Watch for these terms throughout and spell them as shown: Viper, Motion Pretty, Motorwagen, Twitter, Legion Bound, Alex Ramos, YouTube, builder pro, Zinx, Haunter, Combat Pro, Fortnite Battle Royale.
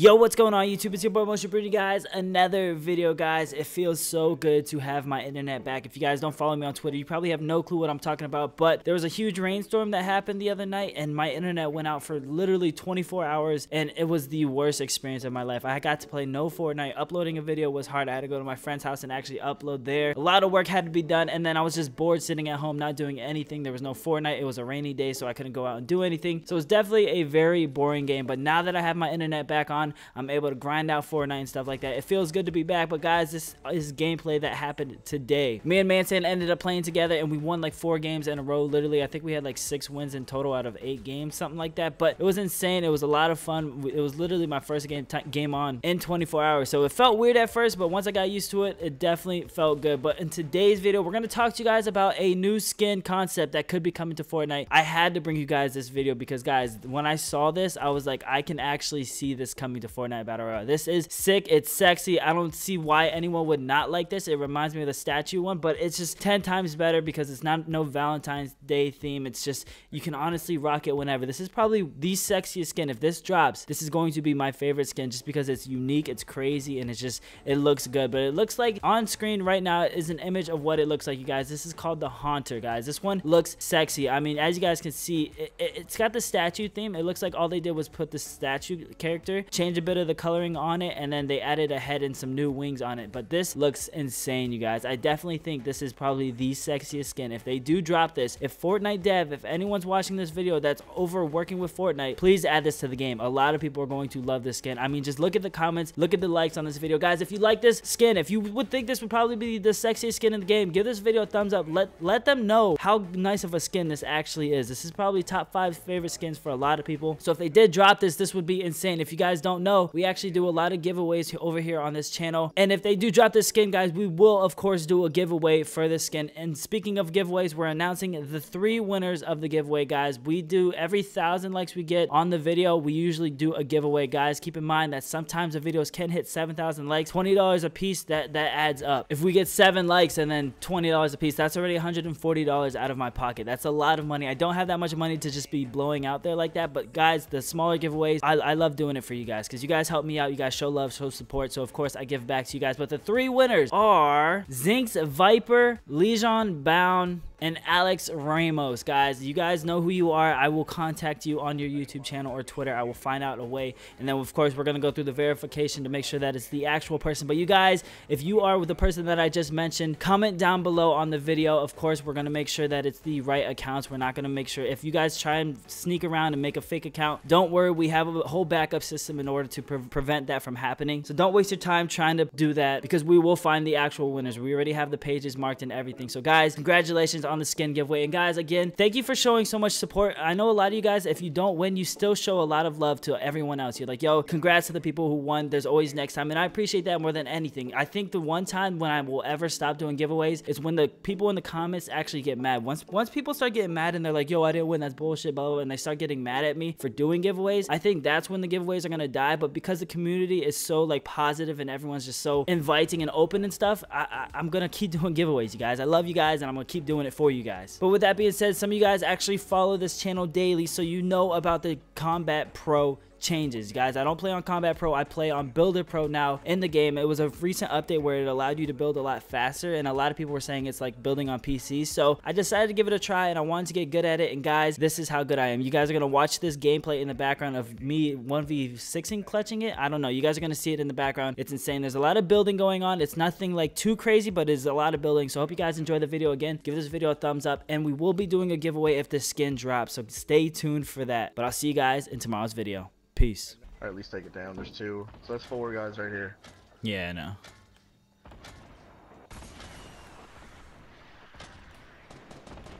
Yo, what's going on YouTube? It's your boy Motion Pretty, guys. Another video, guys. It feels so good to have my internet back. If you guys don't follow me on Twitter, you probably have no clue what I'm talking about, but there was a huge rainstorm that happened the other night and my internet went out for literally 24 hours and it was the worst experience of my life. I got to play no Fortnite. Uploading a video was hard. I had to go to my friend's house and actually upload there. A lot of work had to be done, and then I was just bored sitting at home not doing anything. There was no Fortnite. It was a rainy day, so I couldn't go out and do anything. So it was definitely a very boring game, but now that I have my internet back on, I'm able to grind out Fortnite and stuff like that. It feels good to be back. But guys, this is gameplay that happened today. Me and Manson ended up playing together and we won like 4 games in a row. Literally, I think we had like 6 wins in total out of 8 games, something like that. But it was insane. It was a lot of fun. It was literally my first game on in 24 hours. So it felt weird at first, but once I got used to it, it definitely felt good. But in today's video, we're going to talk to you guys about a new skin concept that could be coming to Fortnite. I had to bring you guys this video because guys, when I saw this, I was like, I can actually see this coming to Fortnite Battle Royale. This is sick. It's sexy. I don't see why anyone would not like this. It reminds me of the statue one, but it's just 10 times better because it's not no Valentine's Day theme. It's just, you can honestly rock it whenever. This is probably the sexiest skin. If this drops, this is going to be my favorite skin just because it's unique, it's crazy, and it's just, it looks good. But it looks like on screen right now is an image of what it looks like, you guys. This is called the Haunter, guys. This one looks sexy. I mean, as you guys can see, it's got the statue theme. It looks like all they did was put the statue character, change a bit of the coloring on it, and then they added a head and some new wings on it. But this looks insane, you guys. I definitely think this is probably the sexiest skin. If they do drop this, if Fortnite dev, if anyone's watching this video that's over working with Fortnite, please add this to the game. A lot of people are going to love this skin. I mean, just look at the comments, look at the likes on this video, guys. If you like this skin, if you would think this would probably be the sexiest skin in the game, give this video a thumbs up. Let them know how nice of a skin this actually is. This is probably top 5 favorite skins for a lot of people. So if they did drop this, this would be insane. If you guys don't know, we actually do a lot of giveaways over here on this channel, and if they do drop this skin, guys, we will of course do a giveaway for this skin. And speaking of giveaways, we're announcing the 3 winners of the giveaway, guys. We do every 1,000 likes we get on the video, we usually do a giveaway, guys. Keep in mind that sometimes the videos can hit 7,000 likes, $20 a piece. That adds up. If we get 7 likes and then $20 a piece, that's already $140 out of my pocket. That's a lot of money. I don't have that much money to just be blowing out there like that, but guys, the smaller giveaways, I love doing it for you guys because you guys help me out, you guys show love, show support, so of course I give back to you guys. But the 3 winners are Zinx, Viper, Legion Bound, and Alex Ramos. Guys, you guys know who you are. I will contact you on your YouTube channel or Twitter. I will find out a way, and then of course we're gonna go through the verification to make sure that it's the actual person. But you guys, if you are with the person that I just mentioned, comment down below on the video. Of course we're gonna make sure that it's the right accounts. We're not gonna make sure if you guys try and sneak around and make a fake account, don't worry, we have a whole backup system in order to prevent that from happening. So don't waste your time trying to do that because we will find the actual winners. We already have the pages marked and everything. So guys, congratulations on the skin giveaway. And guys, again, thank you for showing so much support. I know a lot of you guys, if you don't win, you still show a lot of love to everyone else. You're like, yo, congrats to the people who won, there's always next time, and I appreciate that more than anything. I think the one time when I will ever stop doing giveaways is when the people in the comments actually get mad. Once people start getting mad and they're like, yo, I didn't win, that's bullshit, blah, blah, blah, and they start getting mad at me for doing giveaways, I think that's when the giveaways are gonna die. But because the community is so like positive and everyone's just so inviting and open and stuff, I'm gonna keep doing giveaways, you guys. I love you guys and I'm gonna keep doing it for you guys. But with that being said, some of you guys actually follow this channel daily, so you know about the Combat Pro changes, guys. I don't play on Combat Pro, I play on Builder Pro now in the game. It was a recent update where it allowed you to build a lot faster, and a lot of people were saying it's like building on PC, so I decided to give it a try and I wanted to get good at it. And guys, this is how good I am. You guys are gonna watch this gameplay in the background of me 1v6ing, clutching it. I don't know, you guys are gonna see it in the background. It's insane. There's a lot of building going on. It's nothing like too crazy, but it's a lot of building. So I hope you guys enjoy the video. Again, give this video a thumbs up, and we will be doing a giveaway if this skin drops, so stay tuned for that. But I'll see you guys in tomorrow's video. Peace. Or at least take it down. There's 2. So that's 4 guys right here. Yeah, I know.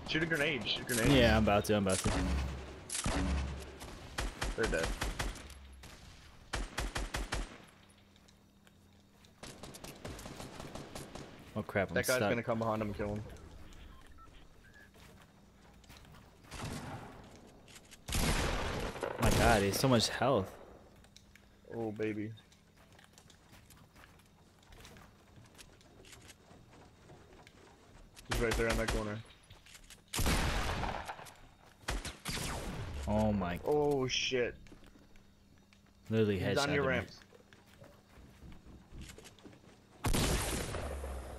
Shoot a grenade. Shoot a grenade. Yeah, I'm about to. They're dead. Oh crap, I'm stuck. That guy's gonna come behind him and kill him. God, he's so much health. Oh, baby. He's right there on that corner. Oh, my. Oh, shit. Literally headshot. He's on your ramp.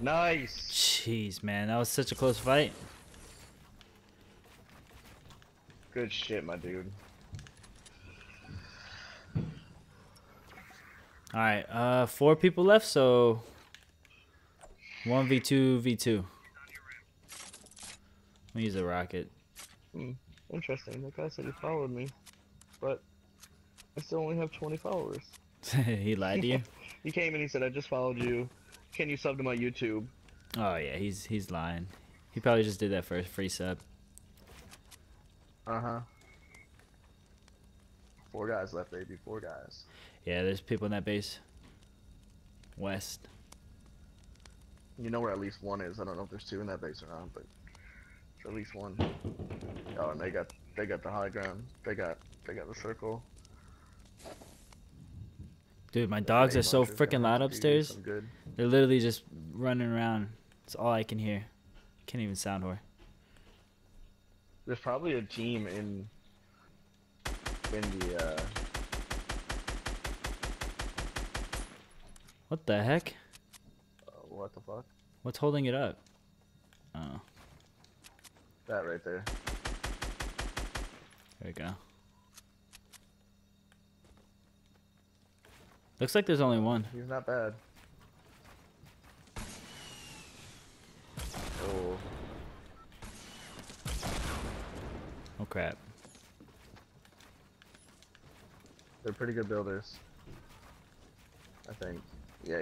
Nice. Jeez, man, that was such a close fight. Good shit, my dude. All right, 4 people left, so 1v2v2. We use a rocket. Hmm. Interesting. That guy said he followed me, but I still only have 20 followers. He lied to you. He came and he said, "I just followed you. Can you sub to my YouTube?" Oh yeah, he's lying. He probably just did that for a free sub. Uh huh. 4 guys left, baby. 4 guys. Yeah, there's people in that base. West. You know where at least 1 is. I don't know if there's 2 in that base or not, but there's at least 1. Oh, and they got the high ground. They got the circle. Dude, my dogs are so freaking loud upstairs. They're literally just running around. It's all I can hear. Can't even sound whore. There's probably a team in the. What the heck? What the fuck? What's holding it up? Oh. That right there. There we go. Looks like there's only 1. He's not bad. Oh. Oh crap. They're pretty good builders, I think. Yeah.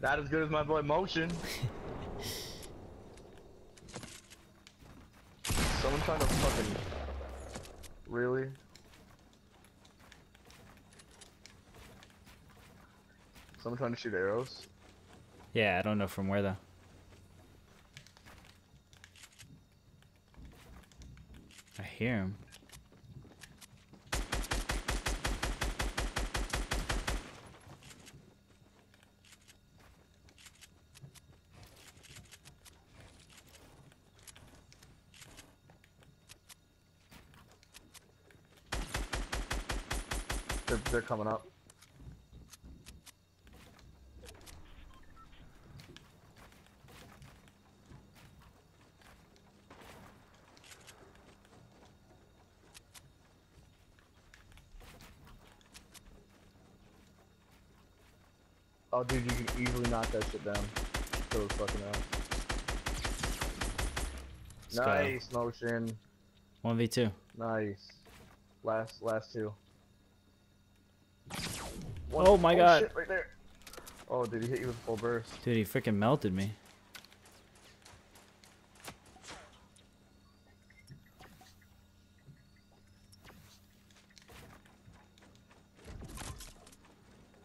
Not as good as my boy Motion. Someone trying to fucking... Really? Someone trying to shoot arrows? Yeah, I don't know from where though. I hear him. They're coming up. Oh, dude, you can easily knock that shit down. Kill his fucking ass. Nice, Motion. 1v2. Nice. Last 2. Oh my god. Shit, right there. Oh, dude, he hit you with a full burst. Dude, he freaking melted me.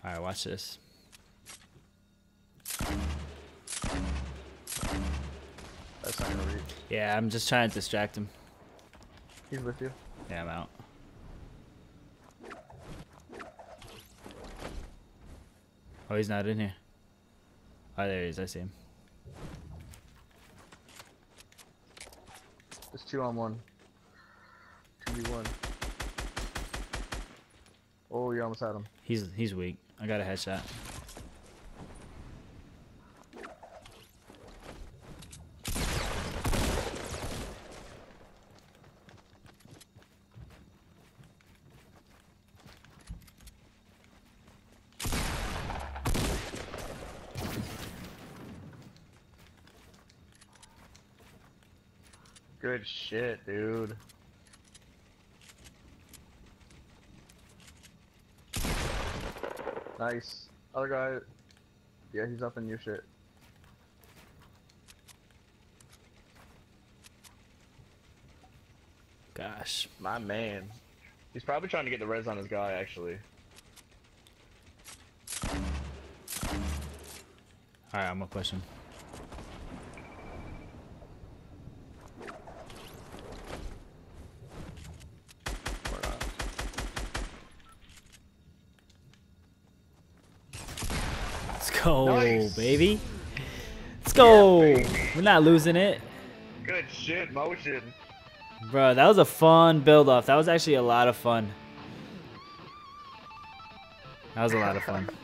Alright, watch this. That's not gonna reach. Yeah, I'm just trying to distract him. He's with you. Yeah, I'm out. Oh, he's not in here. Oh, there he is. I see him. It's 2 on 1. 2v1. Oh, you almost had him. He's weak. I got a headshot. Good shit, dude. Nice. Other guy. Yeah, he's up in your shit. Gosh. My man. He's probably trying to get the res on his guy, actually. Alright, I'm gonna push him. Go, nice. Baby. Let's go. Yeah, baby. We're not losing it. Good shit, Motion. Bro, that was a fun build-off. That was actually a lot of fun. That was a lot of fun.